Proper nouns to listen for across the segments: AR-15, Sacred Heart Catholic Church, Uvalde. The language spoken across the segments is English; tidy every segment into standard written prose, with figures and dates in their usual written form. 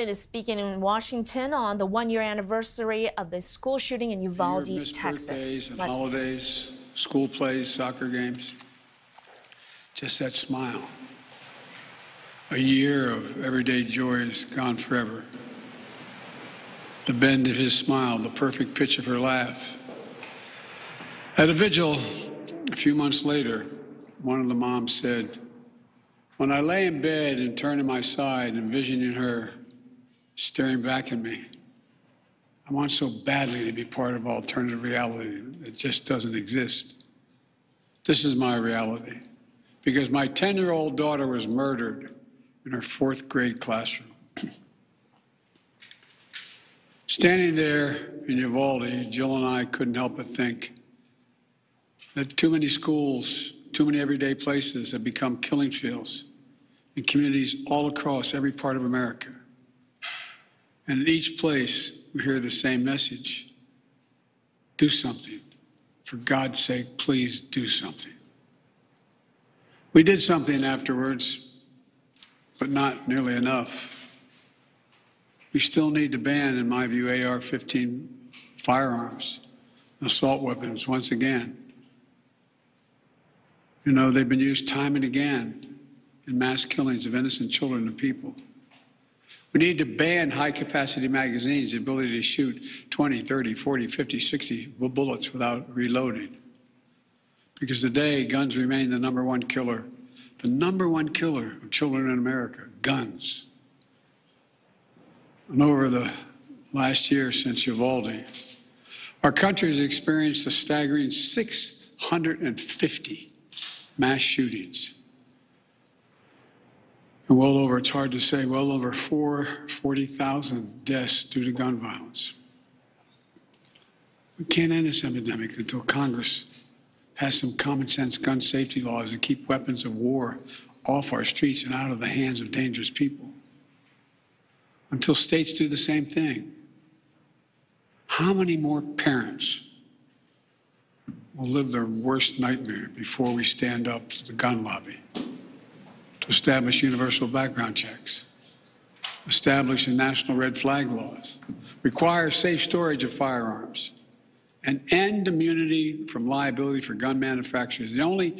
It is speaking in Washington on the one-year anniversary of the school shooting in Uvalde, Texas. And holidays, school plays, soccer games. Just that smile. A year of everyday joy is gone forever. The bend of his smile, the perfect pitch of her laugh. At a vigil a few months later, one of the moms said, "When I lay in bed and turn to my side, envisioning her staring back at me, I want so badly to be part of alternative reality that just doesn't exist. This is my reality, because my 10-year-old daughter was murdered in her 4th grade classroom." Standing there in Uvalde, Jill and I couldn't help but think that too many schools, too many everyday places have become killing fields in communities all across every part of America. And in each place, we hear the same message. Do something. For God's sake, please do something. We did something afterwards, but not nearly enough. We still need to ban, in my view, AR-15 firearms, assault weapons, once again. You know, they've been used time and again in mass killings of innocent children and people. We need to ban high-capacity magazines, the ability to shoot 20, 30, 40, 50, 60 bullets without reloading. Because today, guns remain the number one killer of children in America, guns. And over the last year since Uvalde, our country has experienced a staggering 650 mass shootings. And well over, it's hard to say, well over 40,000 deaths due to gun violence. We can't end this epidemic until Congress passes some common sense gun safety laws to keep weapons of war off our streets and out of the hands of dangerous people. Until states do the same thing. How many more parents will live their worst nightmare before we stand up to the gun lobby? To establish universal background checks, establish national red flag laws, require safe storage of firearms, and end immunity from liability for gun manufacturers. The only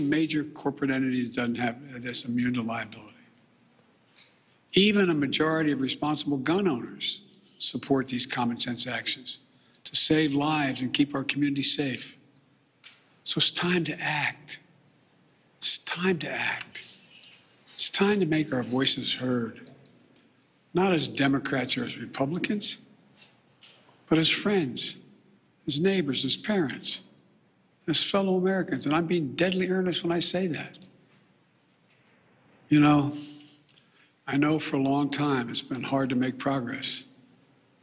major corporate entity that doesn't have this immune to liability. Even a majority of responsible gun owners support these common sense actions to save lives and keep our community safe. So it's time to act. It's time to act. It's time to make our voices heard, not as Democrats or as Republicans, but as friends, as neighbors, as parents, as fellow Americans. And I'm being deadly earnest when I say that. You know, I know for a long time it's been hard to make progress,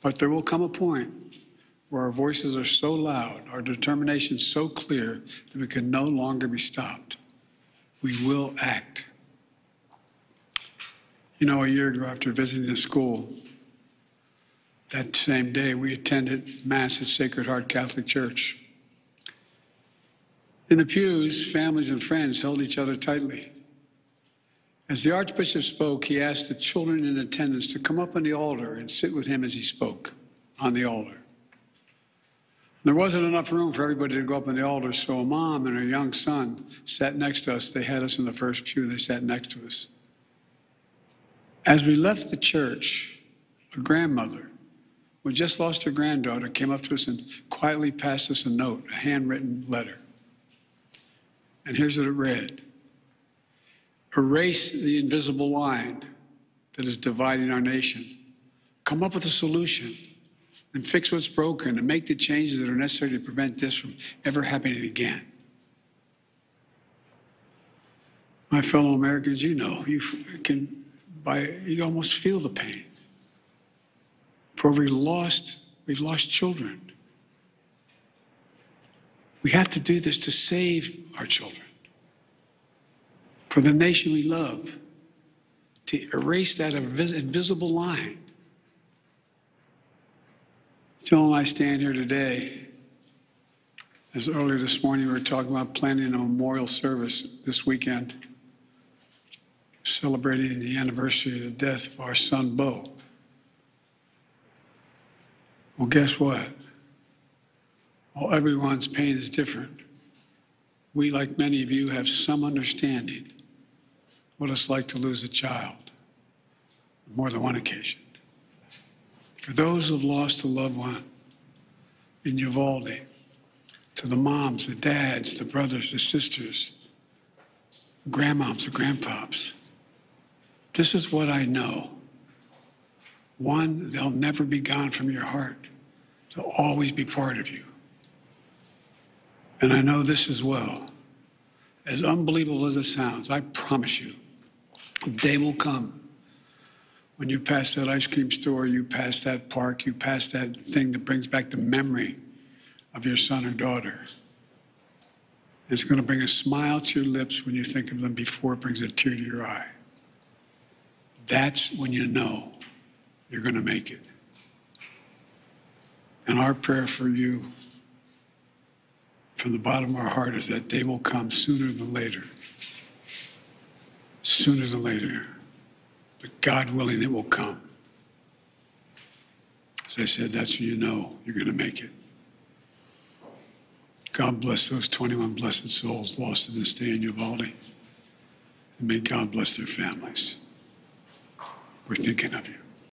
but there will come a point where our voices are so loud, our determination so clear that we can no longer be stopped. We will act. You know, a year ago after visiting the school, that same day we attended Mass at Sacred Heart Catholic Church. In the pews, families and friends held each other tightly. As the Archbishop spoke, he asked the children in attendance to come up on the altar and sit with him as he spoke on the altar. There wasn't enough room for everybody to go up on the altar, so a mom and her young son sat next to us. They had us in the first pew. They sat next to us. As we left the church, a grandmother who had just lost her granddaughter came up to us and quietly passed us a note, a handwritten letter. And here's what it read. Erase the invisible line that is dividing our nation. Come up with a solution and fix what's broken and make the changes that are necessary to prevent this from ever happening again. My fellow Americans, you know, you almost feel the pain. For we've lost children. We have to do this to save our children. For the nation we love, to erase that invisible line. Jill and I stand here today, as earlier this morning we were talking about planning a memorial service this weekend, celebrating the anniversary of the death of our son, Beau. Well, guess what? Well, everyone's pain is different. We, like many of you, have some understanding what it's like to lose a child on more than one occasion. For those who've lost a loved one in Uvalde, to the moms, the dads, the brothers, the sisters, the grandmoms, the grandpops, this is what I know. One, they'll never be gone from your heart. They'll always be part of you. And I know this as well. As unbelievable as it sounds, I promise you, a day will come when you pass that ice cream store, you pass that park, you pass that thing that brings back the memory of your son or daughter. It's going to bring a smile to your lips when you think of them before it brings a tear to your eye. That's when you know you're going to make it. And our prayer for you from the bottom of our heart is that day will come sooner than later. Sooner than later. But God willing, it will come. As I said, that's when you know you're going to make it. God bless those 21 blessed souls lost in this day in Uvalde. And may God bless their families. We're thinking of you.